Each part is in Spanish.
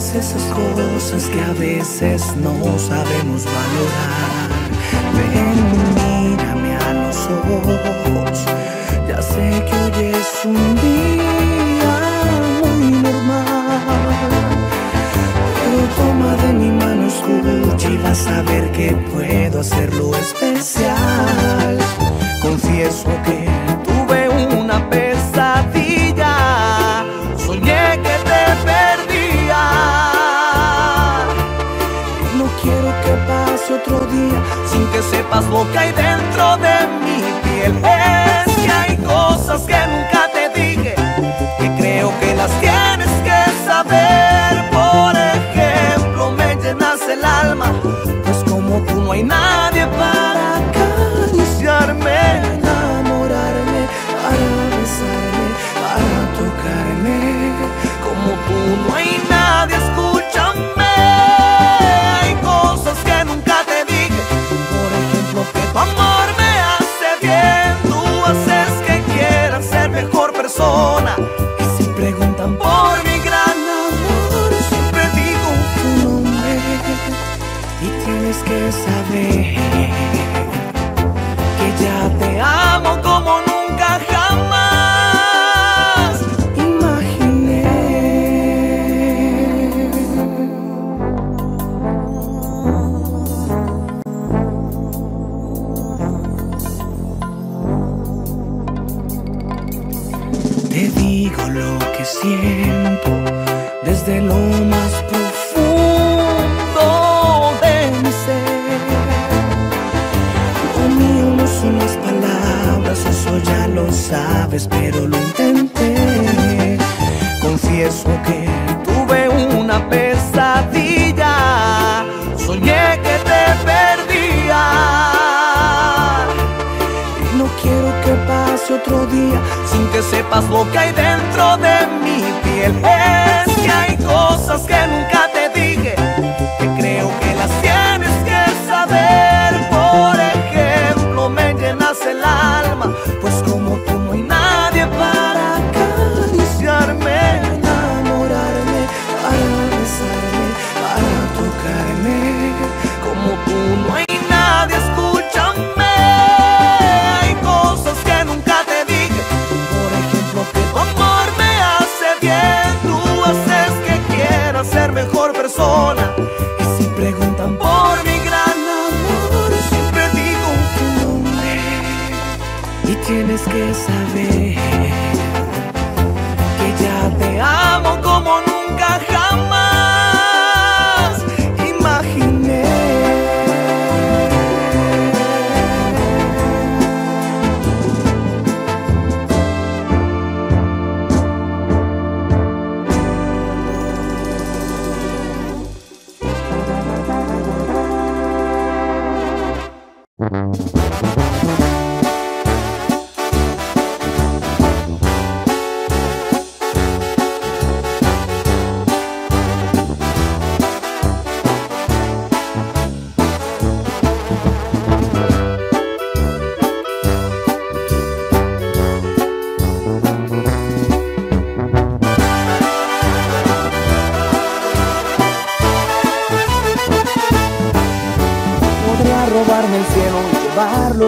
todas esas cosas que a veces no sabemos valorar. Ven, mírame a los ojos. Ya sé que hoy es un día muy normal, pero toma de mi mano, escucha y vas a ver que puedo hacerlo especial. Confieso que tuve una pesadilla, soñé que te perdía, y no quiero que pase otro día sin que sepas lo que hay dentro de mi piel. Es que hay cosas que nunca te dije, que creo que las tienes que saber. Por ejemplo, me llenas el alma, pues como tú no hay nadie para acariciarme, enamorarme, para besarme, para tocarme. Como tú no hay nadie, escúchame. Hay cosas que nunca te dije, por ejemplo, que tu amor me hace bien. Tú haces que quieras ser mejor persona, y si preguntan por mi gran amor, siempre digo tu nombre. Y tienes que saber que ya te amo como nunca jamás imaginé. Te digo lo que siento desde lo más profundo de mi ser. No son las palabras, eso ya lo sabes, pero lo intenté. Confieso que tuve una pesadilla, soñé que te perdía, y no quiero que pase otro día sin que sepas lo que hay dentro de mi piel. Es que hay cosas que nunca te dije, que creo que las tienes que saber. Por me llenas el alma, pues como tú no hay nadie para acariciarme, enamorarme, para besarme, para tocarme. Como tú no hay nadie, escúchame. Hay cosas que nunca te dije, por ejemplo, que tu amor me hace bien. Tú haces que quiera ser mejor persona, y si preguntan por mi gran amor, siempre digo tu nombre. Y tienes que saber que ya te amo como nunca jamás imaginé.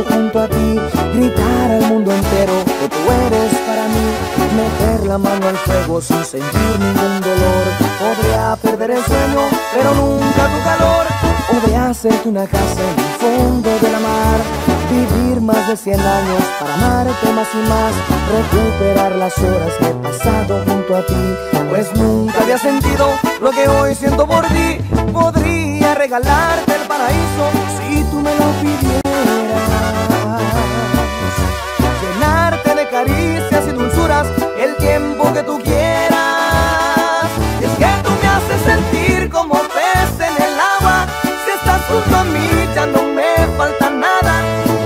Junto a ti, gritar al mundo entero que tú eres para mí, meter la mano al fuego sin sentir ningún dolor. Podría perder el sueño, pero nunca tu calor. Podría hacerte una casa en el fondo de la mar, vivir más de 100 años para amarte más y más, recuperar las horas que he pasado junto a ti, pues nunca había sentido lo que hoy siento por ti. Podría regalarte el paraíso si tú me lo pidieras, llenarte de caricias y dulzuras el tiempo que tú quieras. Y es que tú me haces sentir como pez en el agua. Si estás junto a mí ya no me falta nada.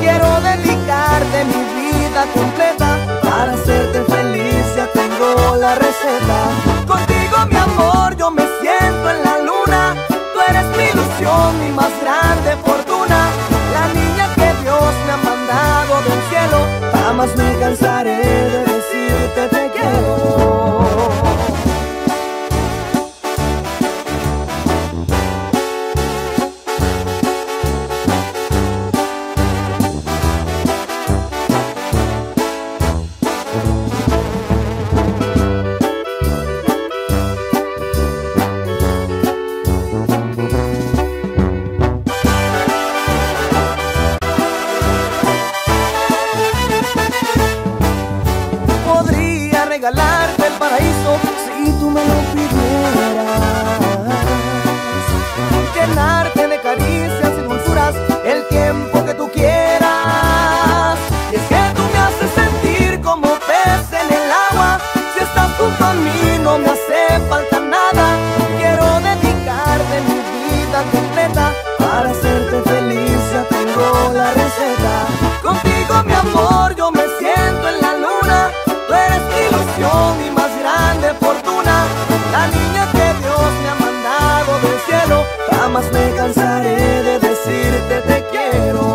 Quiero dedicarte mi vida completa, para hacerte feliz ya tengo la receta. Contigo mi amor yo me siento en la luna, tú eres mi ilusión, mi más grande fortuna, la niña que Dios me ha mandado del cielo. Jamás me cansaré de decirte te quiero. la receta. Contigo, mi amor, yo me siento en la luna. Tú eres mi ilusión, mi más grande fortuna. La niña que Dios me ha mandado del cielo. Jamás me cansaré de decirte te quiero.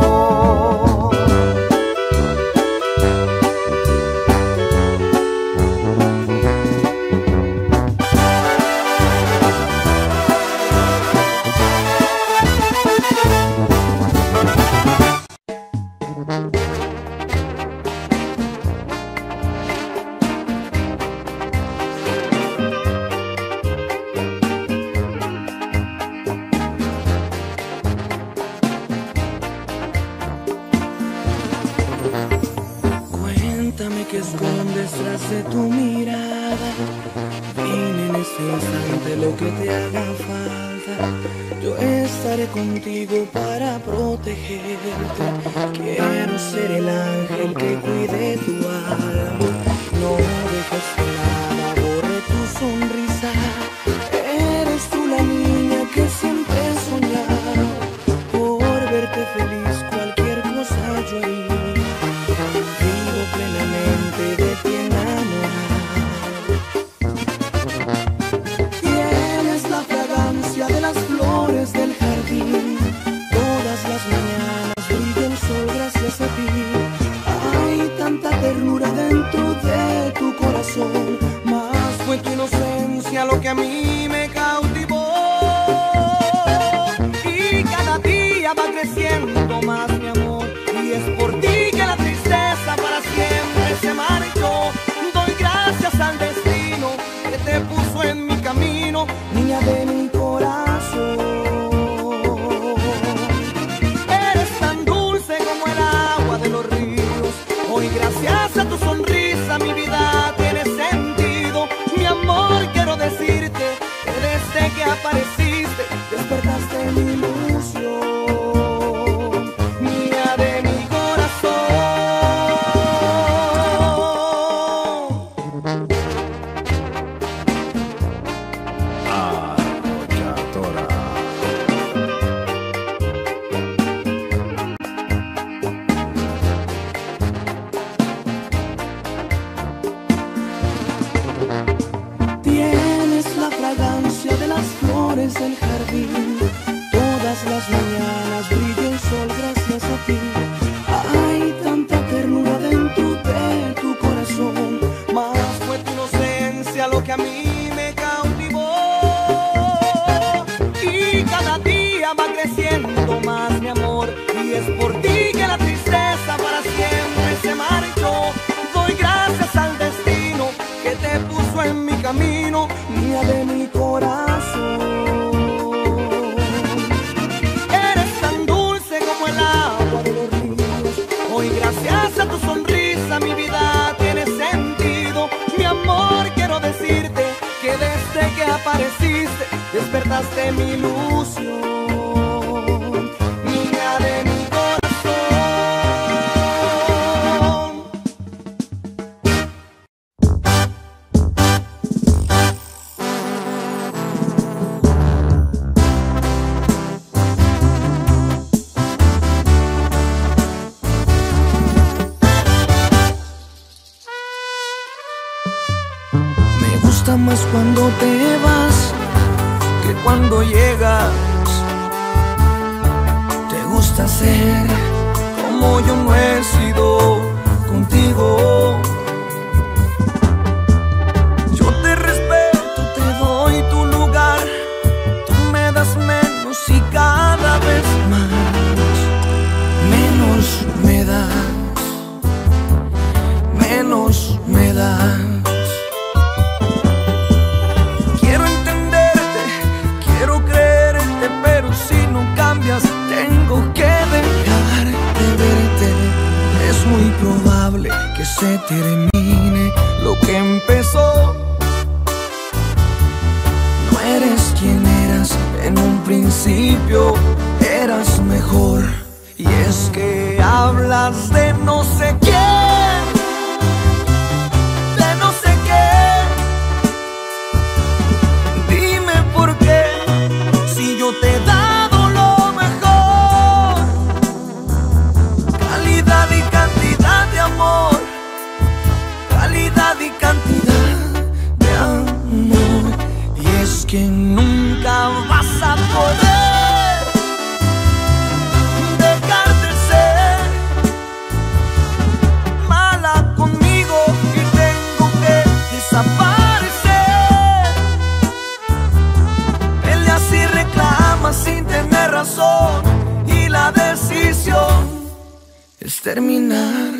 es terminar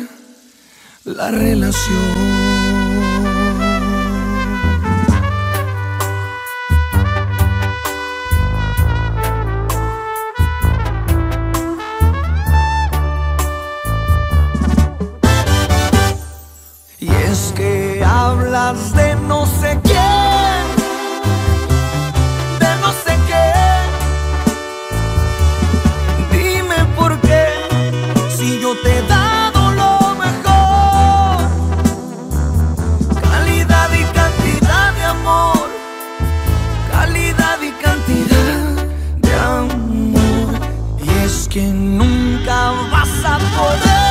la relación. Y es que hablas de no sé quién, de no sé qué. Dime por qué, si yo te he dado lo mejor. Calidad y cantidad de amor, calidad y cantidad de amor. Y es que nunca vas a poder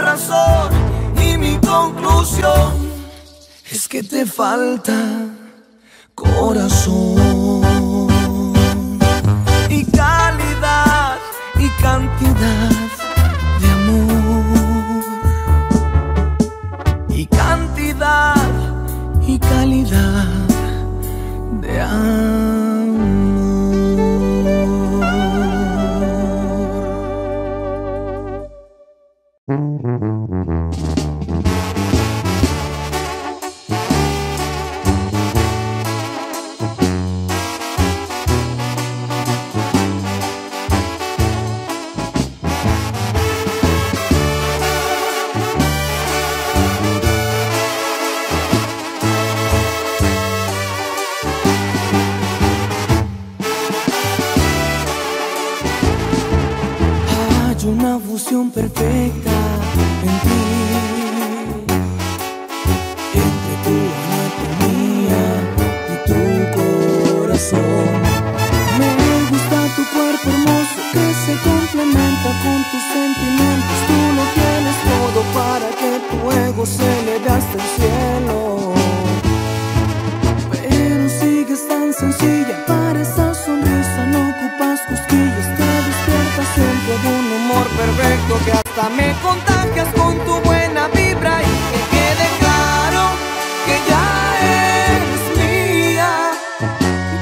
razón, y mi conclusión es que te falta corazón. Y calidad y cantidad de amor, y cantidad y calidad de amor. Perfecta en ti, entre tu anatomía y tu corazón. Me gusta tu cuerpo hermoso que se complementa con tus sentimientos. Tú lo tienes todo para que tu ego se eleve hasta el cielo. Pero sigues tan sencilla, para esa sonrisa no ocupas cosquillas. Siempre de un humor perfecto que hasta me contagias con tu buena vibra, y que quede claro que ya eres mía,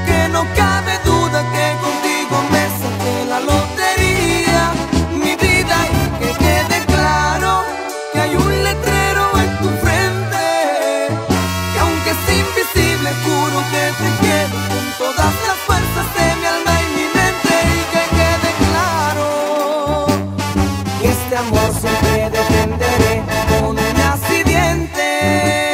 que no cabe duda que contigo me saqué la lotería, mi vida. Y que quede claro que hay un letrero en tu frente, que aunque es invisible juro que te quiero con todas las fuerzas de mi alma. Siempre defenderé con uñas y dientes.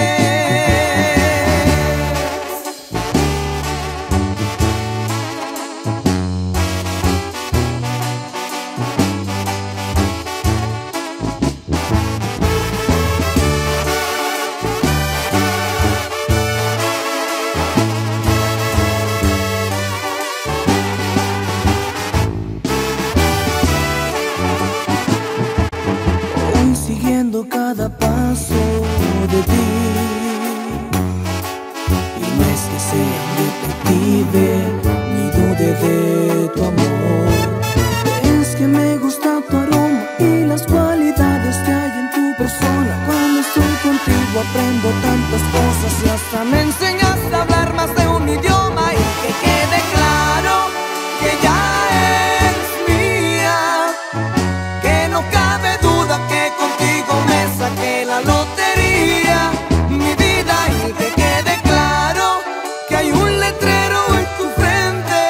Cada paso de ti, y no es que sea un detective ni dude de tu amor. Es que me gusta tu aroma y las cualidades que hay en tu persona. Cuando estoy contigo aprendo tantas cosas, y hasta me enseñas a hablar más de un idioma. Y que quede claro que ya eres mía, que no cabe duda que contigo me saqué la lotería, mi vida. Y que quede claro que hay un letrero en tu frente,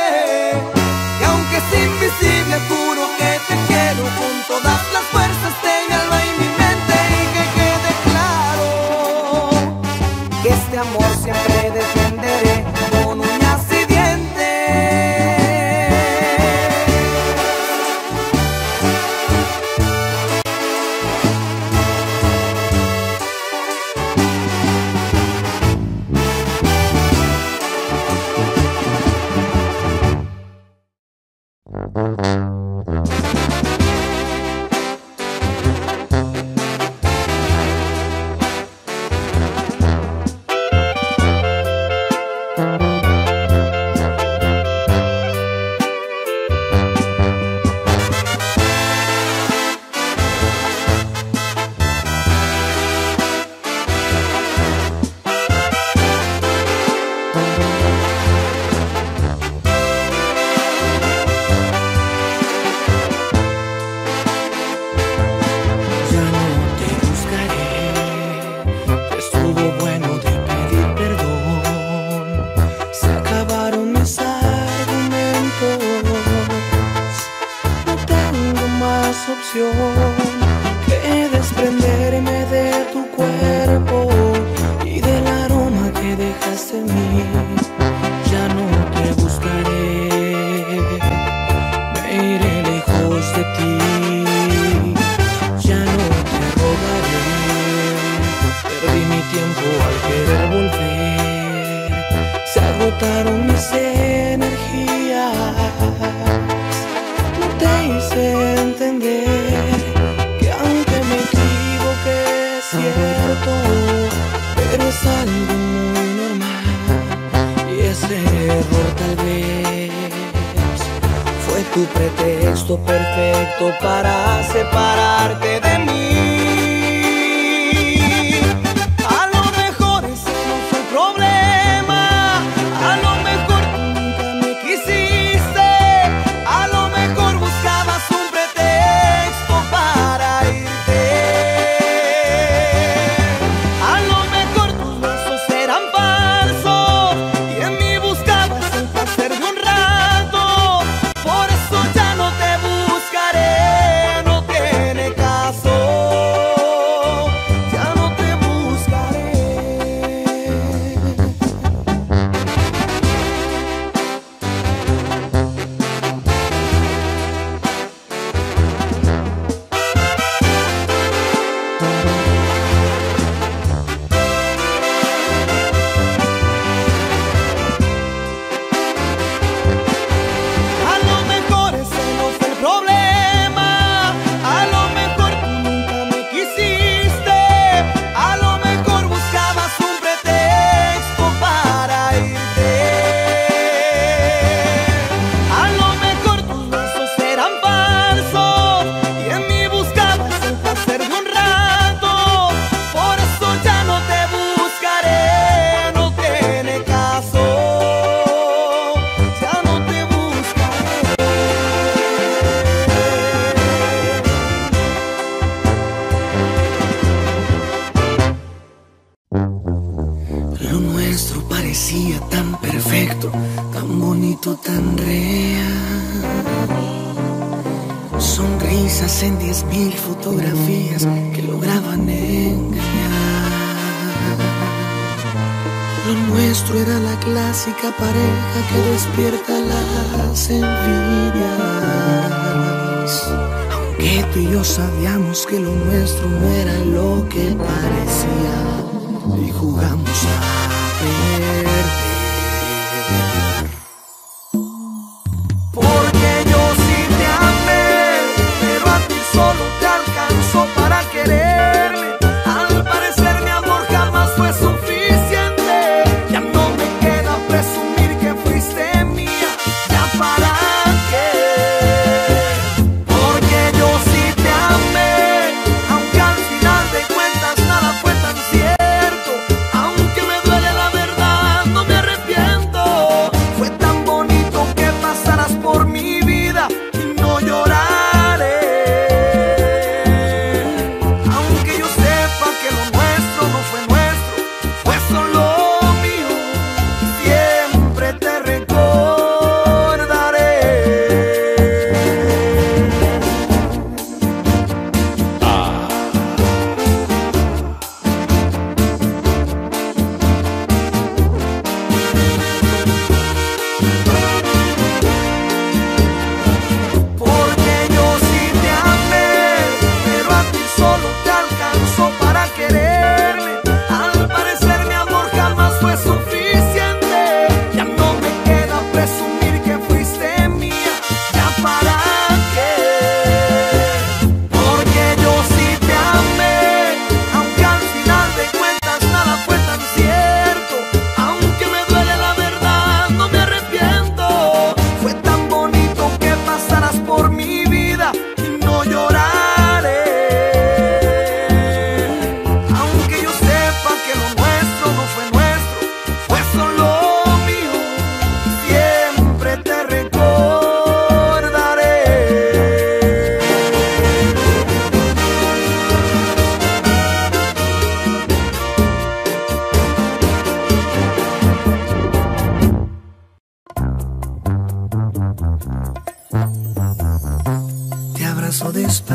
que aunque es invisible juro que te quiero con todas las fuerzas de mi alma y mi mente. Y que quede claro que este amor siempre sensación de desprenderme de tu cuerpo y del aroma que dejaste en mí. Ya no te buscaré, me iré lejos de ti. Ya no te rogaré, perdí mi tiempo al querer volver. Se agotaron mis energías, no te hice entender que aunque me equivoque es cierto, pero es algo muy normal. Y ese error tal vez fue tu pretexto perfecto para separarte de mí. A lo mejor ese no fue el problema, a lo mejor nunca me quisiste. Pareja que despierta las envidias, aunque tú y yo sabíamos que lo nuestro no era lo que parecía y jugamos a perder. Porque yo sí te amé, pero a ti solo te alcanzó para quererme. Al parecer mi amor jamás fue suficiente, ya no me queda presumido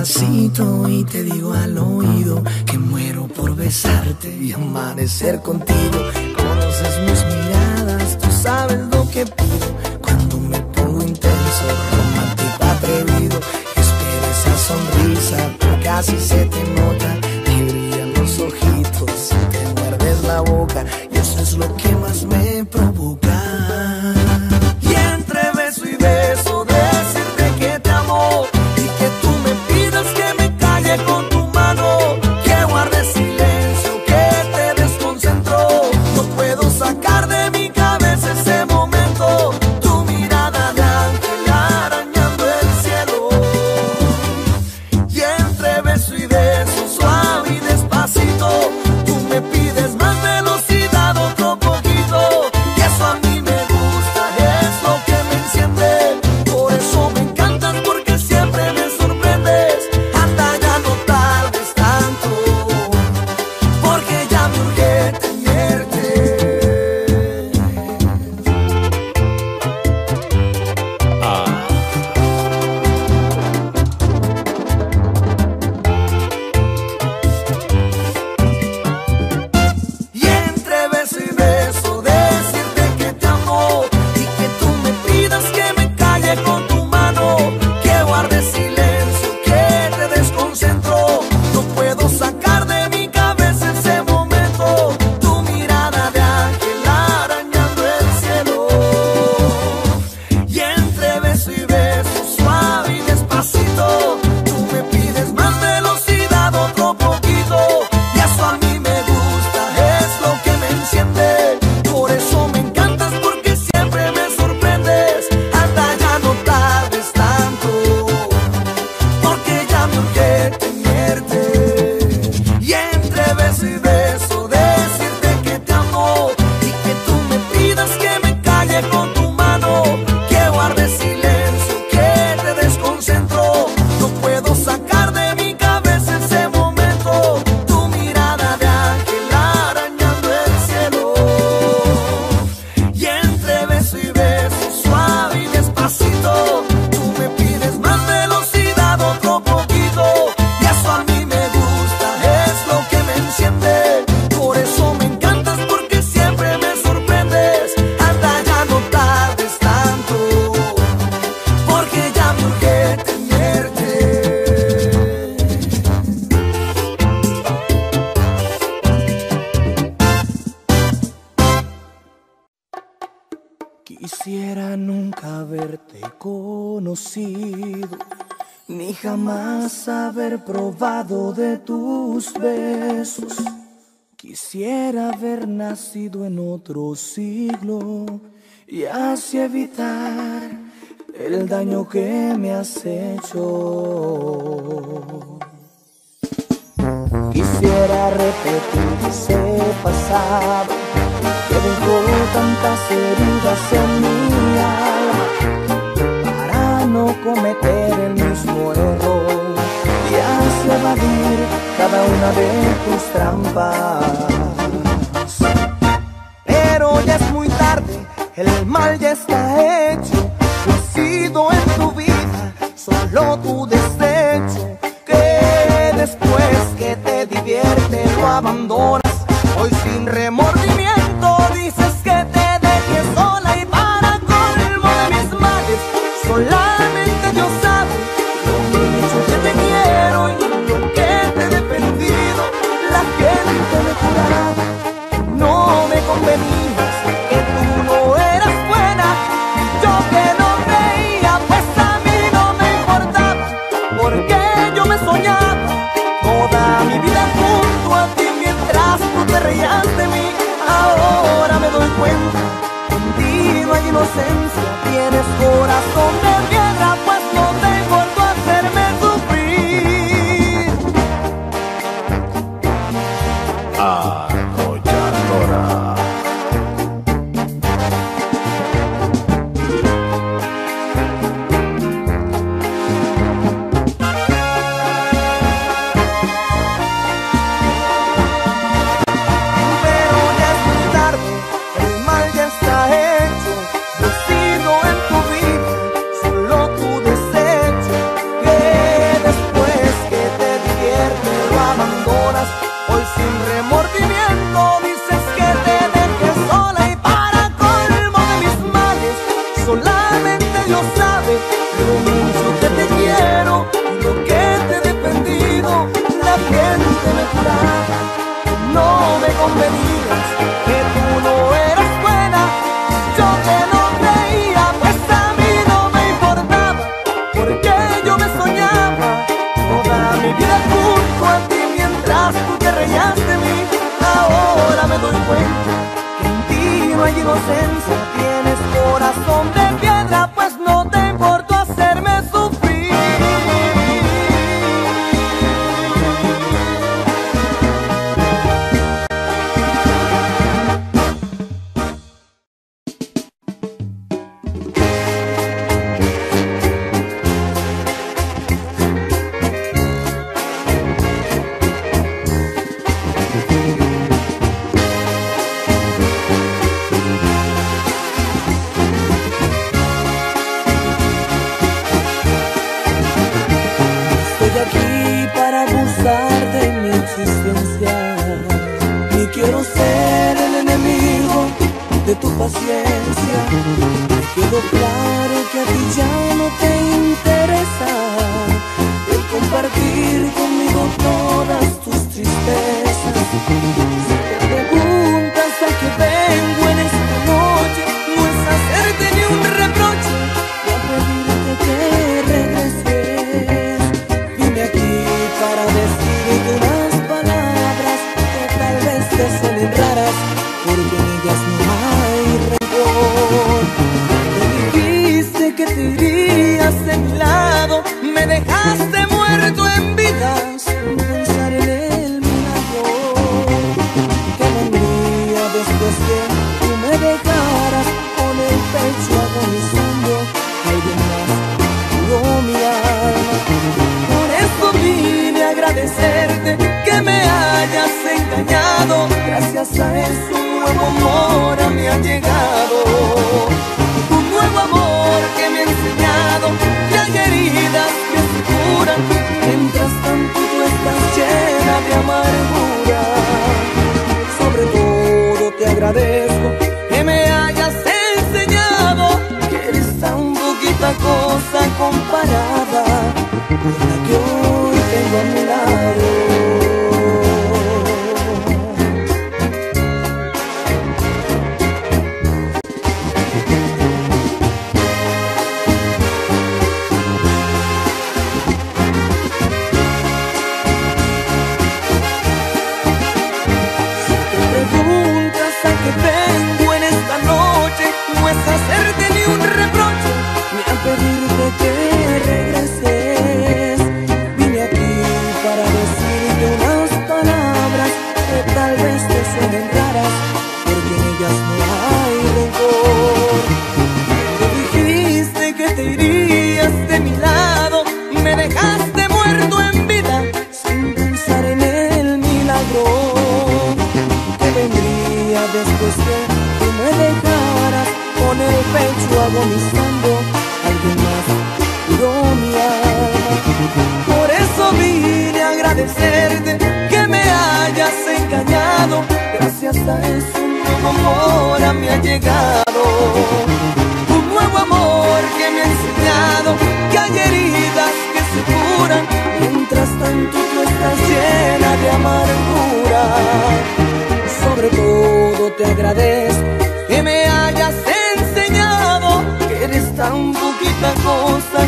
despacito y te digo al oído que muero por besarte y amanecer contigo. Conoces mis miradas, tú sabes lo que pido cuando me pongo intenso, romántico, atrevido. Espera esa sonrisa porque así se te nota, te brillan los ojitos y te muerdes la boca, y eso es lo que más me provoca. Y entre beso y beso decirte que te amo, con tu mano que guarde silencio, que te desconcentró. No puedo sacar de mi cabeza ese momento, tu mirada de ángel arañando el cielo. Y entre beso y beso, suave y despacito, tú me pides más velocidad, otro poquito. Y eso a mí me gusta, es lo que me enciende. Por eso me encantas, porque siempre me sorprendes. Quisiera nunca haberte conocido, ni jamás haber probado de tus besos. Quisiera haber nacido en otro siglo y así evitar el daño que me has hecho. Quisiera repetir ese pasado que dejó tantas heridas en mi alma, para no cometer el mismo error y así evadir cada una de tus trampas. Pero ya es muy tarde, el mal ya está hecho, tú has sido en tu vida solo tu desecho, que después que te divierte lo abandonas, hoy sin remordimiento dices que te dejé sola, y para colmo de mis males solamente Dios sabe lo mucho que te quiero y lo que te he defendido. La gente me juraba, no me convenías, que tú no eras buena y yo que no creía, pues a mí no me importaba porque yo me soñaba toda mi vida junto a ti mientras que me curara. No me convenías que tú no eras buena, yo te lo creía, pues a mí no me importaba, porque yo me soñaba toda mi vida junto a ti mientras tú te reías de mí. Ahora me doy cuenta que en ti no hay inocencia, tienes corazón de piedra, pues no te importó hacerme sufrir.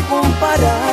Comparado.